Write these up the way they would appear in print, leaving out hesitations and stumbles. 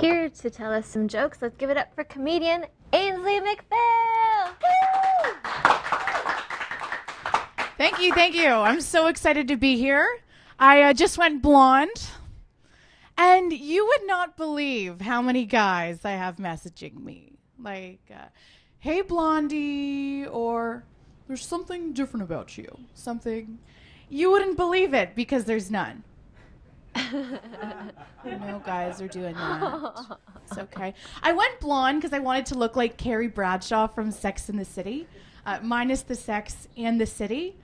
Here to tell us some jokes, let's give it up for comedian Ainsley McPhail! Woo! Thank you, thank you. I'm so excited to be here. I just went blonde, and you would not believe how many guys I have messaging me. Like, hey Blondie, or there's something different about you. Something, you wouldn't believe it because there's none. No guys are doing that. It's okay. I went blonde because I wanted to look like Carrie Bradshaw from Sex and the City, minus the sex and the city.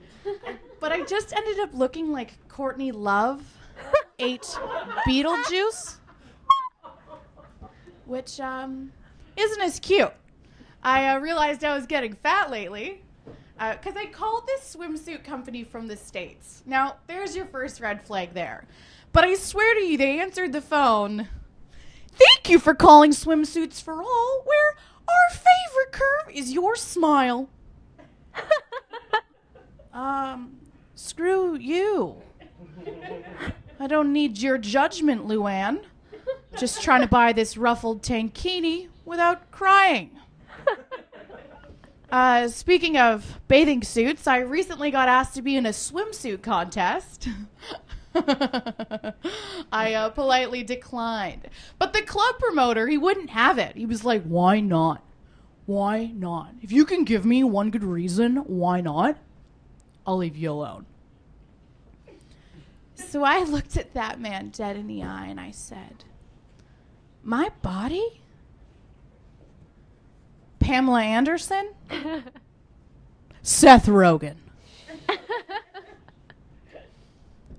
But I just ended up looking like Courtney Love ate Beetlejuice, which isn't as cute. I realized I was getting fat lately because I called this swimsuit company from the States. Now, there's your first red flag there. But I swear to you, they answered the phone. Thank you for calling Swimsuits for All, where our favorite curve is your smile. Screw you. I don't need your judgment, Luanne. Just trying to buy this ruffled tankini without crying. Speaking of bathing suits, I recently got asked to be in a swimsuit contest. I politely declined. But the club promoter, he wouldn't have it. He was like, why not? Why not? If you can give me one good reason, why not? I'll leave you alone. So I looked at that man dead in the eye and I said, my body? Pamela Anderson? Seth Rogen.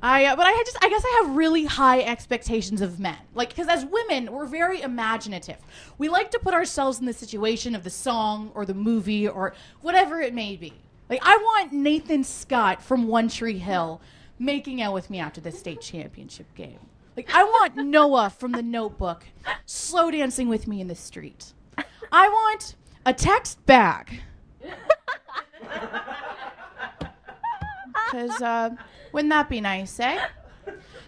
I guess I have really high expectations of men. Like, because as women, we're very imaginative. We like to put ourselves in the situation of the song or the movie or whatever it may be. Like, I want Nathan Scott from One Tree Hill making out with me after the state championship game. Like, I want Noah from The Notebook slow dancing with me in the street. I want a text back. Because, wouldn't that be nice, eh?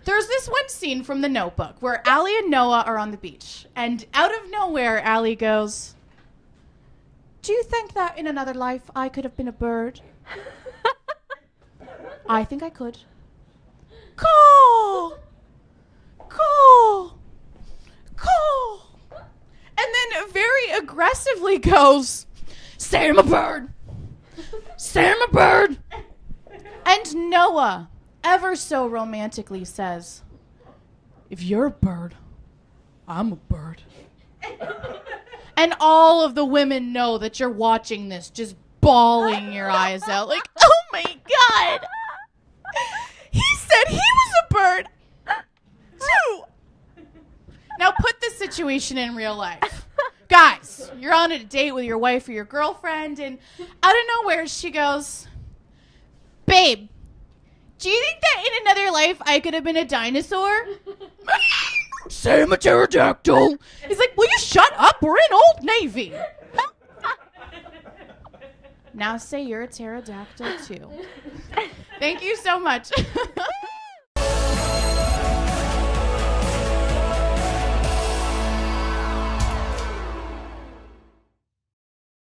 There's this one scene from The Notebook where Allie and Noah are on the beach. And out of nowhere, Allie goes, do you think that in another life I could have been a bird? I think I could. Call! Call! Call! And then very aggressively goes, say I'm a bird! Say I'm a bird! And Noah, ever so romantically, says, if you're a bird, I'm a bird. And all of the women know that you're watching this, just bawling your eyes out, like, oh my God. He said he was a bird, too. Now put this situation in real life. Guys, you're on a date with your wife or your girlfriend, and out of nowhere she goes, babe, do you think that in another life I could have been a dinosaur? Say I'm a pterodactyl. He's like, will you shut up? We're in Old Navy. Now say you're a pterodactyl too. Thank you so much.